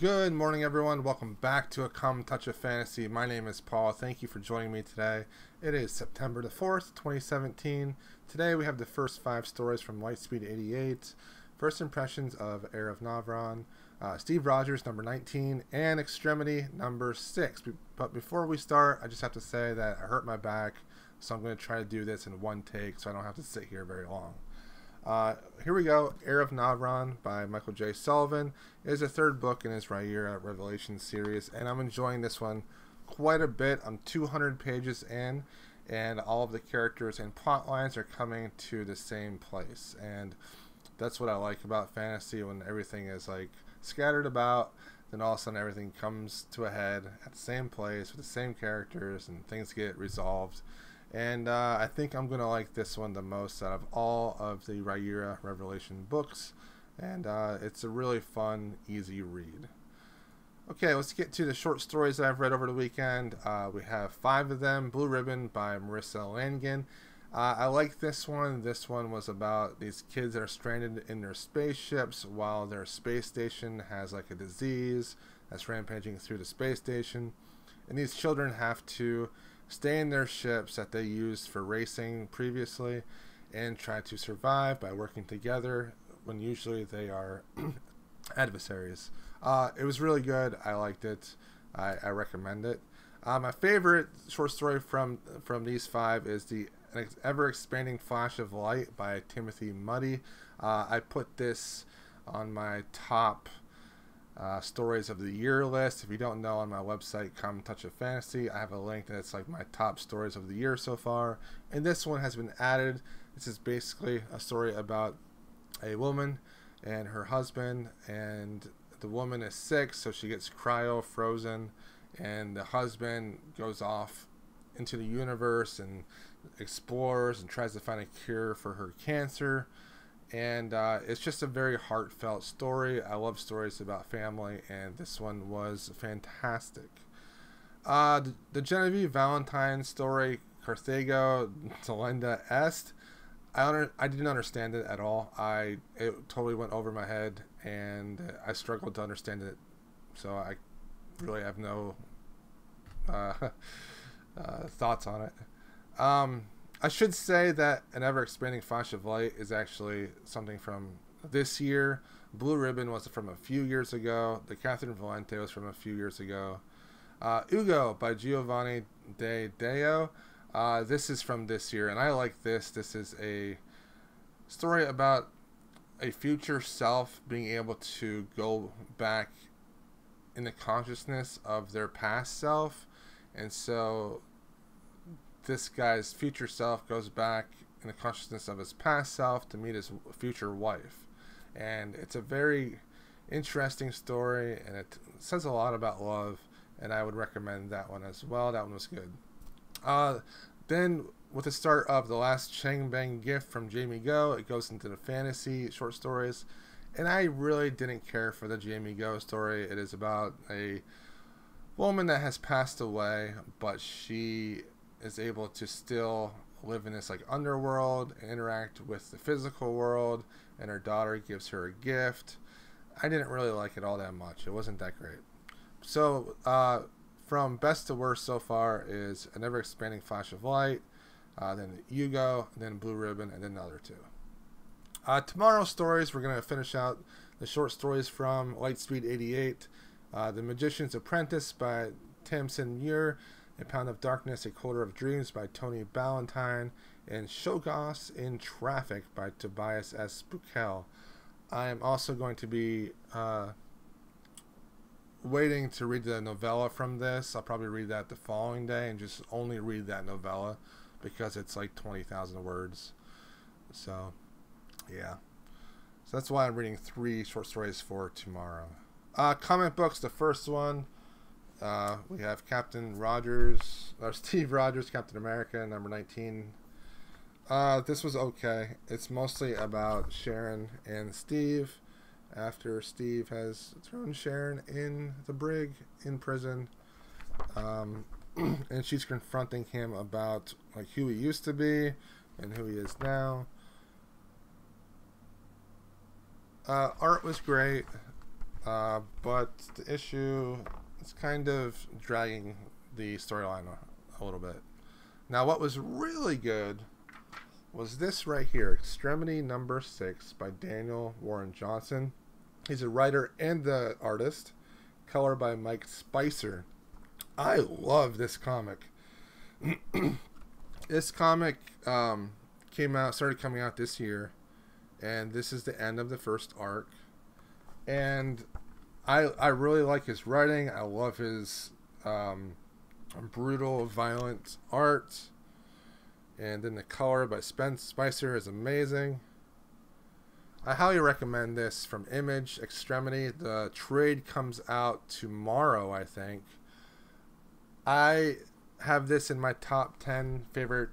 Good morning, everyone. Welcome back to A Common Touch of Fantasy. My name is Paul. Thank you for joining me today. It is September the 4th, 2017. Today we have the first 5 stories from Lightspeed 88, First Impressions of Heir of Novron, Steve Rogers, number 19, and Extremity, number 6. But before we start, I just have to say that I hurt my back, so I'm going to try to do this in one take so I don't have to sit here very long. Here we go. Heir of Novron by Michael J. Sullivan is the 3rd book in his Riyria Revelation series, and I'm enjoying this one quite a bit. I'm 200 pages in, and all of the characters and plot lines are coming to the same place, and that's what I like about fantasy, when everything is like scattered about, then all of a sudden everything comes to a head at the same place with the same characters and things get resolved. And I think I'm going to like this one the most out of all of the Riyria Revelation books. And it's a really fun, easy read. Okay, let's get to the short stories that I've read over the weekend. We have 5 of them. Blue Ribbon by Marissa Langen. I like this one. This one was about these kids that are stranded in their spaceships while their space station has like a disease that's rampaging through the space station. And these children have to stay in their ships that they used for racing previously and try to survive by working together when usually they are adversaries. It was really good. I liked it. I recommend it. My favorite short story from these 5 is The Ever-Expanding Flash of Light by Timothy Mudie. I put this on my top stories of the year list. If you don't know, on my website Common Touch of Fantasy, I have a link that's like my top stories of the year so far, and this one has been added. This is basically a story about a woman and her husband, and the woman is sick, so she gets cryo frozen, and the husband goes off into the universe and explores and tries to find a cure for her cancer. And it's just a very heartfelt story. I love stories about family, and this one was fantastic. The Genevieve Valentine story, Carthago Delenda Est, I didn't understand it at all. It totally went over my head, and I struggled to understand it. So I really have no thoughts on it. I should say that An Ever-Expanding Flash of Light is actually something from this year. Blue Ribbon was from a few years ago. The Catherine Valente was from a few years ago. Ugo by Giovanni De Deo. This is from this year, and I like this. This is a story about a future self being able to go back in the consciousness of their past self, and so this guy's future self goes back in the consciousness of his past self to meet his future wife. And it's a very interesting story, and it says a lot about love, and I would recommend that one as well. That one was good. Then with the start of The Last Cheng Beng Gift from Jaymee Goh, it goes into the fantasy short stories, and I really didn't care for the Jaymee Goh story. It is about a woman that has passed away, but she is able to still live in this like underworld and interact with the physical world, and her daughter gives her a gift. I didn't really like it all that much. It wasn't that great. So from best to worst so far is An Ever-Expanding Flash of Light, then Hugo, then Blue Ribbon, and then the other 2. Tomorrow's stories, we're going to finish out the short stories from Lightspeed 88. The Magician's Apprentice by Tamsyn Muir, A Pound of Darkness, A Quarter of Dreams by Tony Ballantyne, and Shoggoths in Traffic by Tobias S. Spukel. I am also going to be waiting to read the novella from this. I'll probably read that the following day and just only read that novella because it's like 20,000 words. So, yeah. So that's why I'm reading 3 short stories for tomorrow. Comic books, the first one. We have Captain Rogers, or Steve Rogers, Captain America, number 19. This was okay. It's mostly about Sharon and Steve after Steve has thrown Sharon in the brig in prison. And she's confronting him about like who he used to be and who he is now. Art was great. But the issue is kind of dragging the storyline a little bit. Now, what was really good was this right here, Extremity number 6 by Daniel Warren Johnson. He's a writer and the artist. Color by Mike Spicer. I love this comic. This comic started coming out this year, and this is the end of the first arc. And I really like his writing. I love his brutal, violent art. And then the color by Spicer is amazing. I highly recommend this from Image, Extremity. The trade comes out tomorrow, I think. I have this in my top 10 favorite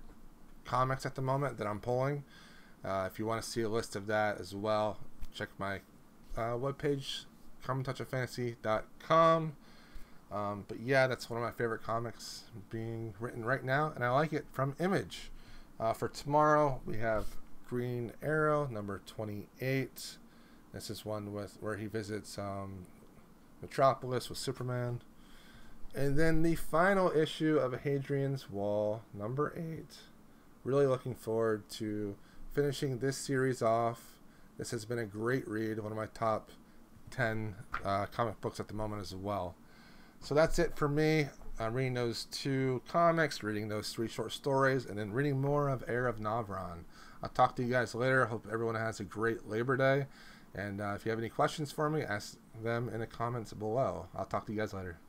comics at the moment that I'm pulling. If you want to see a list of that as well, check my webpage, commontouchoffantasy.com. But yeah, that's one of my favorite comics being written right now, and I like it from Image. For tomorrow, we have Green Arrow number 28. This is one with where he visits Metropolis with Superman. And then the final issue of Hadrian's Wall number 8. Really looking forward to finishing this series off. This has been a great read, one of my top 10 comic books at the moment as well. So that's it for me. I'm reading those 2 comics, reading those 3 short stories, and then reading more of Heir of Novron. I'll talk to you guys later. Hope everyone has a great Labor Day. And if you have any questions for me, ask them in the comments below. I'll talk to you guys later.